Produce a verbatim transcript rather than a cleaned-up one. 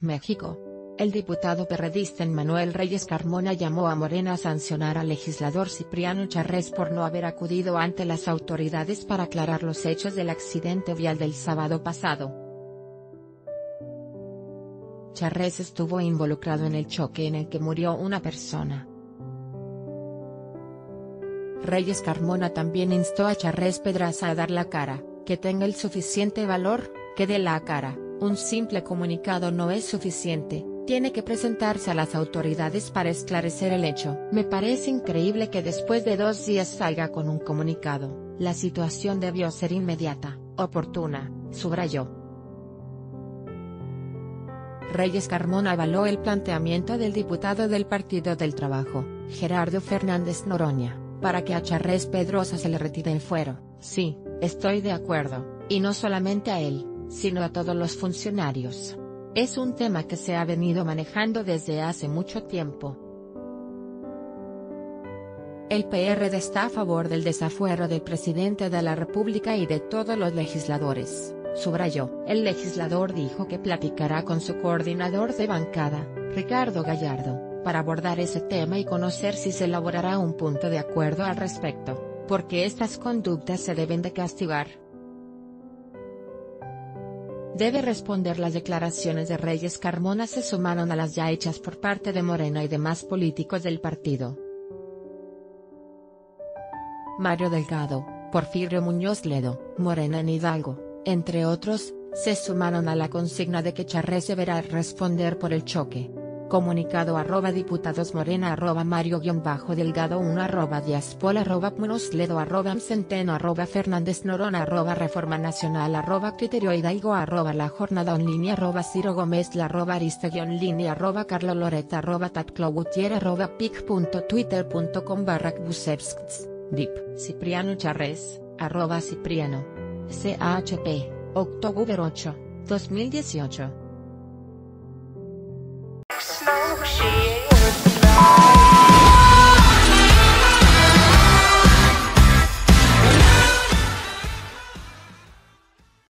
México. El diputado perredista Emmanuel Reyes Carmona llamó a Morena a sancionar al legislador Cipriano Charrez por no haber acudido ante las autoridades para aclarar los hechos del accidente vial del sábado pasado. Charrez estuvo involucrado en el choque en el que murió una persona. Reyes Carmona también instó a Charrez Pedraza a dar la cara, que tenga el suficiente valor, que dé la cara, un simple comunicado no es suficiente. Tiene que presentarse a las autoridades para esclarecer el hecho. Me parece increíble que después de dos días salga con un comunicado. La situación debió ser inmediata, oportuna, subrayó. Reyes Carmona avaló el planteamiento del diputado del Partido del Trabajo, Gerardo Fernández Noroña, para que a Charrez Pedrosa se le retire el fuero. Sí, estoy de acuerdo, y no solamente a él, sino a todos los funcionarios. Es un tema que se ha venido manejando desde hace mucho tiempo. El P R D está a favor del desafuero del presidente de la República y de todos los legisladores, subrayó. El legislador dijo que platicará con su coordinador de bancada, Ricardo Gallardo, para abordar ese tema y conocer si se elaborará un punto de acuerdo al respecto, porque estas conductas se deben de castigar. Debe responder. Las declaraciones de Reyes Carmona se sumaron a las ya hechas por parte de Morena y demás políticos del partido. Mario Delgado, Porfirio Muñoz Ledo, Morena en Hidalgo, entre otros, se sumaron a la consigna de que Charrez deberá responder por el choque. Comunicado arroba diputados morena arroba mario guión bajo delgado uno arroba diaspol arroba muñoz ledo arroba centeno arroba fernández norona arroba reforma nacional arroba criterio hidalgo arroba la jornada en línea arroba ciro gómez la arroba arista guión línea arroba carlo loreta arroba tatclo gutier arroba pic punto twitter punto com barra busevsks, dip. Cipriano Charrez, arroba cipriano. C H P, octubre ocho, dos mil dieciocho.